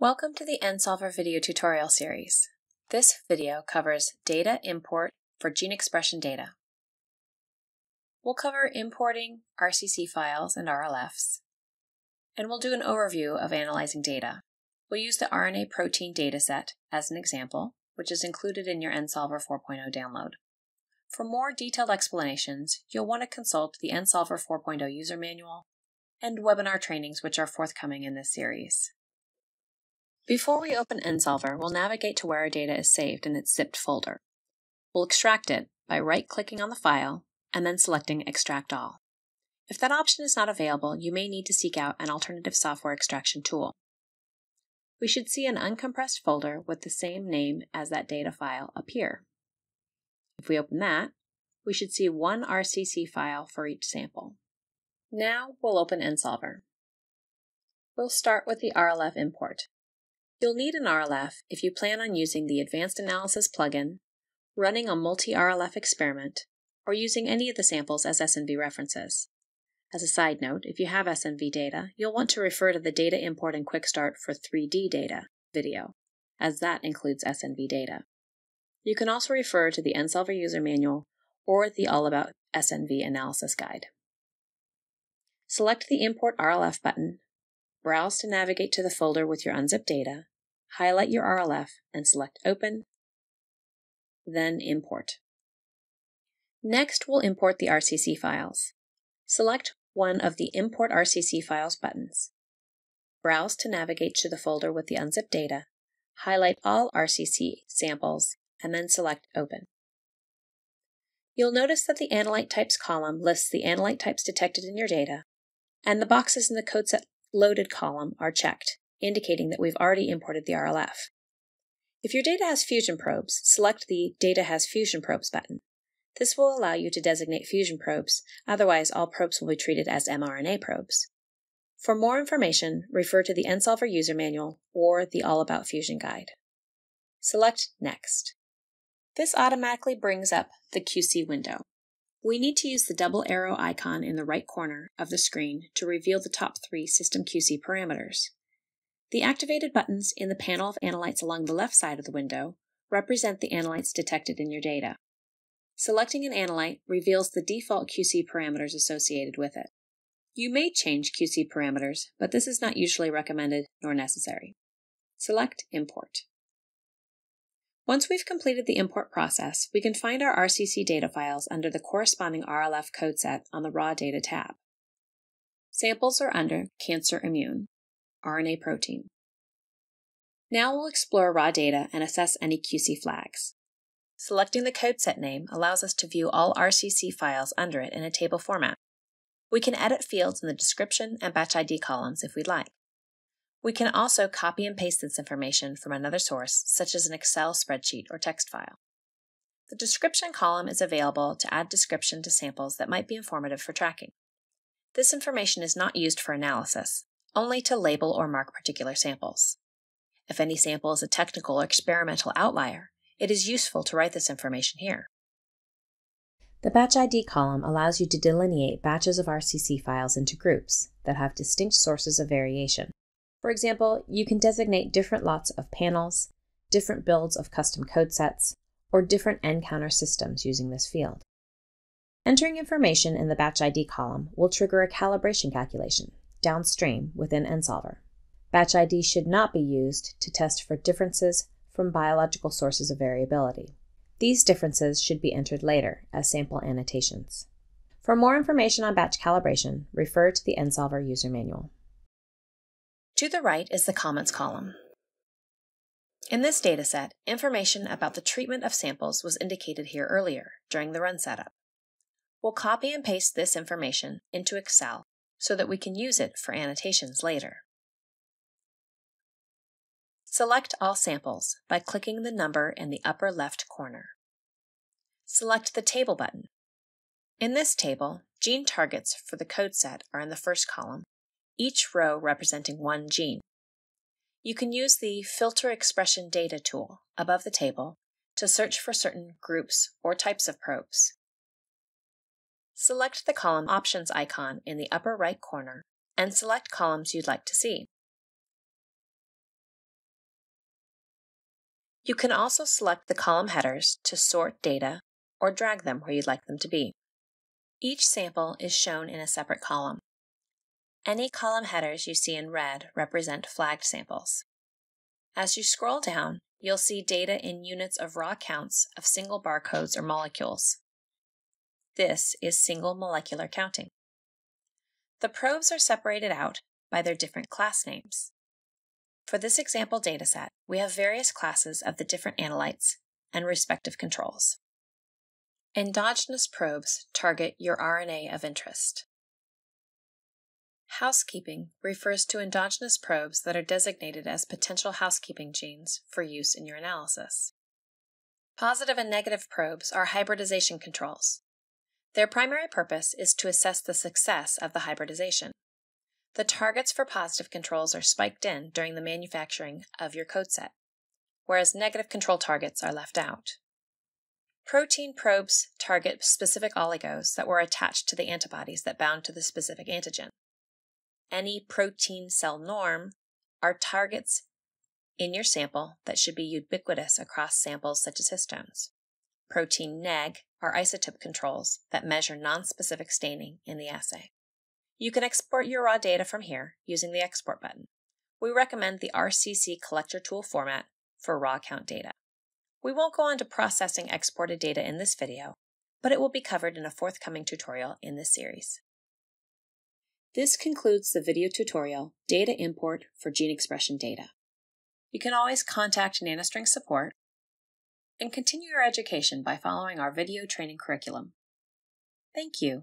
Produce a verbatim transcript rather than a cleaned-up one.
Welcome to the nSolver video tutorial series. This video covers data import for gene expression data. We'll cover importing R C C files and R L Fs, and we'll do an overview of analyzing data. We'll use the R N A protein dataset as an example, which is included in your nSolver four point oh download. For more detailed explanations, you'll want to consult the nSolver four point oh user manual and webinar trainings, which are forthcoming in this series. Before we open nSolver, we'll navigate to where our data is saved in its zipped folder. We'll extract it by right-clicking on the file and then selecting Extract All. If that option is not available, you may need to seek out an alternative software extraction tool. We should see an uncompressed folder with the same name as that data file appear. If we open that, we should see one R C C file for each sample. Now we'll open nSolver. We'll start with the R L F import. You'll need an R L F if you plan on using the Advanced Analysis plugin, running a multi-R L F experiment, or using any of the samples as S N V references. As a side note, if you have S N V data, you'll want to refer to the Data Import and Quick Start for three D data video, as that includes S N V data. You can also refer to the nSolver user manual or the All About S N V analysis guide. Select the Import R L F button, browse to navigate to the folder with your unzipped data, highlight your R L F, and select Open, then Import. Next, we'll import the R C C files. Select one of the Import R C C Files buttons. Browse to navigate to the folder with the unzipped data, highlight all R C C samples, and then select Open. You'll notice that the analyte types column lists the analyte types detected in your data, and the boxes in the code set Loaded column are checked, indicating that we've already imported the R L F. If your data has fusion probes, select the Data has fusion probes button. This will allow you to designate fusion probes, otherwise all probes will be treated as mRNA probes. For more information, refer to the nSolver user manual or the All About Fusion guide. Select Next. This automatically brings up the Q C window. We need to use the double arrow icon in the right corner of the screen to reveal the top three System Q C parameters. The activated buttons in the panel of analytes along the left side of the window represent the analytes detected in your data. Selecting an analyte reveals the default Q C parameters associated with it. You may change Q C parameters, but this is not usually recommended nor necessary. Select Import. Once we've completed the import process, we can find our R C C data files under the corresponding R L F code set on the Raw Data tab. Samples are under Cancer Immune, R N A Protein. Now we'll explore raw data and assess any Q C flags. Selecting the code set name allows us to view all R C C files under it in a table format. We can edit fields in the description and batch I D columns if we'd like. We can also copy and paste this information from another source, such as an Excel spreadsheet or text file. The description column is available to add description to samples that might be informative for tracking. This information is not used for analysis, only to label or mark particular samples. If any sample is a technical or experimental outlier, it is useful to write this information here. The Batch I D column allows you to delineate batches of R C C files into groups that have distinct sources of variation. For example, you can designate different lots of panels, different builds of custom code sets, or different nCounter systems using this field. Entering information in the Batch I D column will trigger a calibration calculation downstream within nSolver. Batch I D should not be used to test for differences from biological sources of variability. These differences should be entered later as sample annotations. For more information on batch calibration, refer to the nSolver user manual. To the right is the Comments column. In this dataset, information about the treatment of samples was indicated here earlier during the run setup. We'll copy and paste this information into Excel so that we can use it for annotations later. Select all samples by clicking the number in the upper left corner. Select the Table button. In this table, gene targets for the code set are in the first column, each row representing one gene. You can use the Filter Expression Data tool above the table to search for certain groups or types of probes. Select the column Options icon in the upper right corner and select columns you'd like to see. You can also select the column headers to sort data or drag them where you'd like them to be. Each sample is shown in a separate column. Any column headers you see in red represent flagged samples. As you scroll down, you'll see data in units of raw counts of single barcodes or molecules. This is single molecular counting. The probes are separated out by their different class names. For this example dataset, we have various classes of the different analytes and respective controls. Endogenous probes target your R N A of interest. Housekeeping refers to endogenous probes that are designated as potential housekeeping genes for use in your analysis. Positive and negative probes are hybridization controls. Their primary purpose is to assess the success of the hybridization. The targets for positive controls are spiked in during the manufacturing of your code set, whereas negative control targets are left out. Protein probes target specific oligos that were attached to the antibodies that bound to the specific antigen. Any protein cell norm are targets in your sample that should be ubiquitous across samples such as histones. Protein neg are isotype controls that measure nonspecific staining in the assay. You can export your raw data from here using the export button. We recommend the R C C Collector Tool format for raw count data. We won't go on to processing exported data in this video, but it will be covered in a forthcoming tutorial in this series. This concludes the video tutorial, Data Import for Gene Expression Data. You can always contact NanoString support and continue your education by following our video training curriculum. Thank you.